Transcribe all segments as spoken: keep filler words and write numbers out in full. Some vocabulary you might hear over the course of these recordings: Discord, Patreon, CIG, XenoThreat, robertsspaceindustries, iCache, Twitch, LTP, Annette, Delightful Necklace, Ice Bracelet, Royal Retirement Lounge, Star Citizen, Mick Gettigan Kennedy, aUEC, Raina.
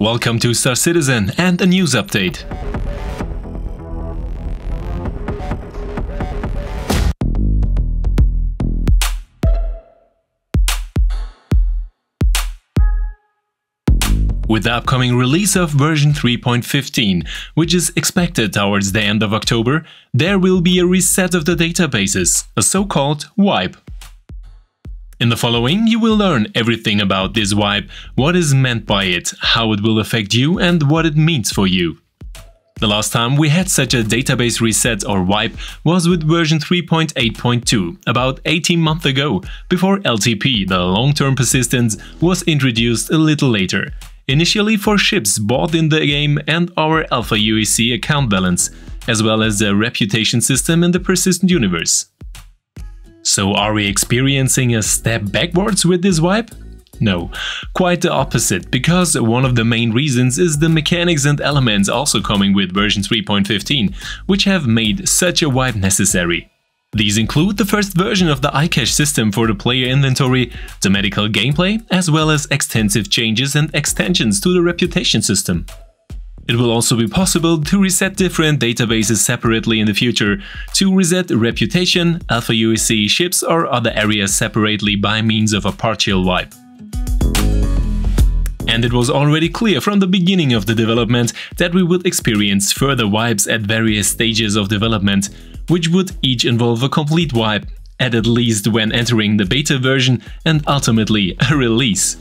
Welcome to Star Citizen and a news update. With the upcoming release of version three point fifteen, which is expected towards the end of October, there will be a reset of the databases, a so-called wipe. In the following, you will learn everything about this wipe, what is meant by it, how it will affect you and what it means for you. The last time we had such a database reset or wipe was with version three point eight point two, about eighteen months ago, before L T P, the long-term persistence, was introduced a little later. Initially for ships bought in the game and our Alpha U E C account balance, as well as the reputation system in the persistent universe. So are we experiencing a step backwards with this wipe? No, quite the opposite, because one of the main reasons is the mechanics and elements also coming with version three point fifteen, which have made such a wipe necessary. These include the first version of the iCache system for the player inventory, the medical gameplay, as well as extensive changes and extensions to the reputation system. It will also be possible to reset different databases separately in the future, to reset reputation, Alpha U E C, ships or other areas separately by means of a partial wipe. And it was already clear from the beginning of the development that we would experience further wipes at various stages of development, which would each involve a complete wipe, at at least when entering the beta version and ultimately a release.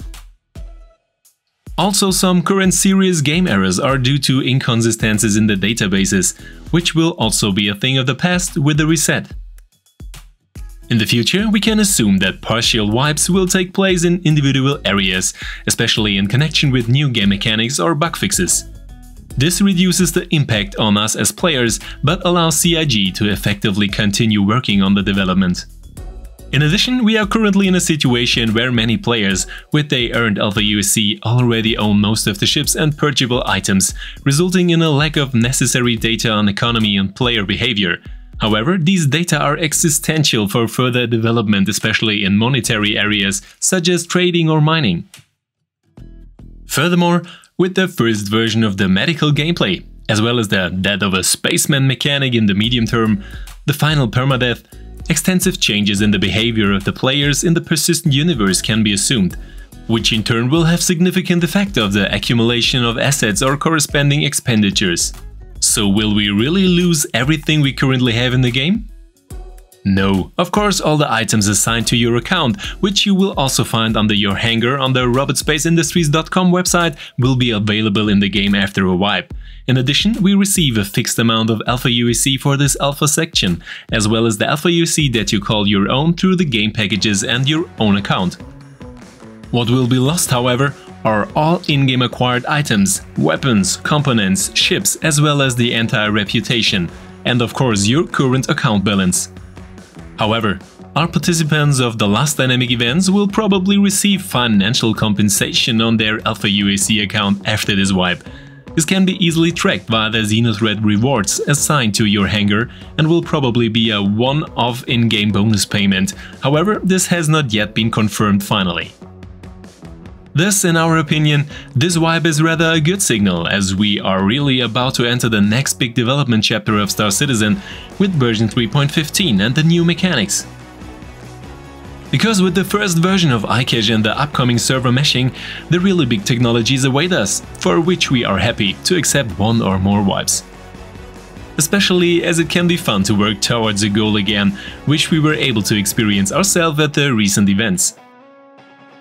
Also, some current serious game errors are due to inconsistencies in the databases, which will also be a thing of the past with the reset. In the future, we can assume that partial wipes will take place in individual areas, especially in connection with new game mechanics or bug fixes. This reduces the impact on us as players, but allows C I G to effectively continue working on the development. In addition, we are currently in a situation where many players with their earned Alpha U E C already own most of the ships and purchasable items, resulting in a lack of necessary data on economy and player behavior. However, these data are existential for further development, especially in monetary areas such as trading or mining. Furthermore, with the first version of the medical gameplay, as well as the death of a spaceman mechanic in the medium term, the final permadeath, extensive changes in the behavior of the players in the persistent universe can be assumed, which in turn will have significant effect of the accumulation of assets or corresponding expenditures. So will we really lose everything we currently have in the game? No, of course all the items assigned to your account, which you will also find under your hangar on the robert space industries dot com website, will be available in the game after a wipe. In addition, we receive a fixed amount of Alpha U E C for this Alpha section, as well as the Alpha U E C that you call your own through the game packages and your own account. What will be lost, however, are all in-game acquired items, weapons, components, ships, as well as the entire reputation, and of course your current account balance. However, our participants of the last dynamic events will probably receive financial compensation on their Alpha U E C account after this wipe. This can be easily tracked via the XenoThreat rewards assigned to your hangar and will probably be a one-off in-game bonus payment. However, this has not yet been confirmed finally. Thus, in our opinion, this wipe is rather a good signal, as we are really about to enter the next big development chapter of Star Citizen with version three point fifteen and the new mechanics. Because with the first version of iCache and the upcoming server meshing, the really big technologies await us, for which we are happy to accept one or more wipes. Especially as it can be fun to work towards a goal again, which we were able to experience ourselves at the recent events.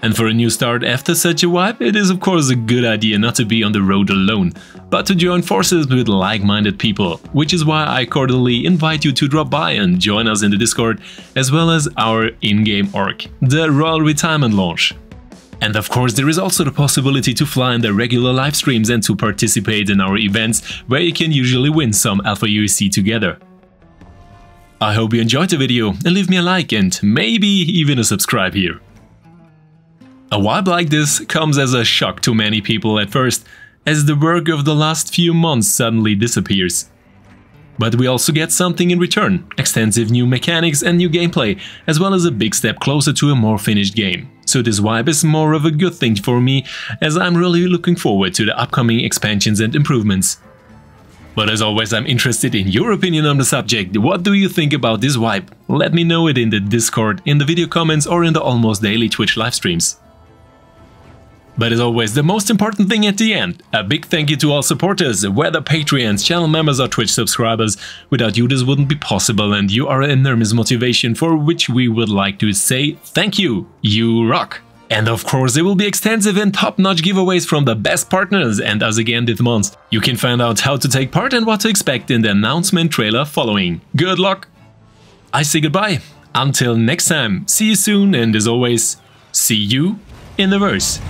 And for a new start after such a wipe, it is of course a good idea not to be on the road alone, but to join forces with like-minded people, which is why I cordially invite you to drop by and join us in the Discord, as well as our in-game org, the Royal Retirement Lounge. And of course there is also the possibility to fly in the regular live streams and to participate in our events, where you can usually win some Alpha U E C together. I hope you enjoyed the video and leave me a like and maybe even a subscribe here. A wipe like this comes as a shock to many people at first, as the work of the last few months suddenly disappears. But we also get something in return, extensive new mechanics and new gameplay, as well as a big step closer to a more finished game. So this vibe is more of a good thing for me, as I'm really looking forward to the upcoming expansions and improvements. But as always, I'm interested in your opinion on the subject. What do you think about this vibe? Let me know it in the Discord, in the video comments, or in the almost daily Twitch live streams. But as always, the most important thing at the end, a big thank you to all supporters, whether Patreons, channel members or Twitch subscribers. Without you this wouldn't be possible, and you are an enormous motivation, for which we would like to say thank you, you rock! And of course there will be extensive and top-notch giveaways from the best partners and us again this month. You can find out how to take part and what to expect in the announcement trailer following. Good luck! I say goodbye, until next time, see you soon, and as always, see you in the verse.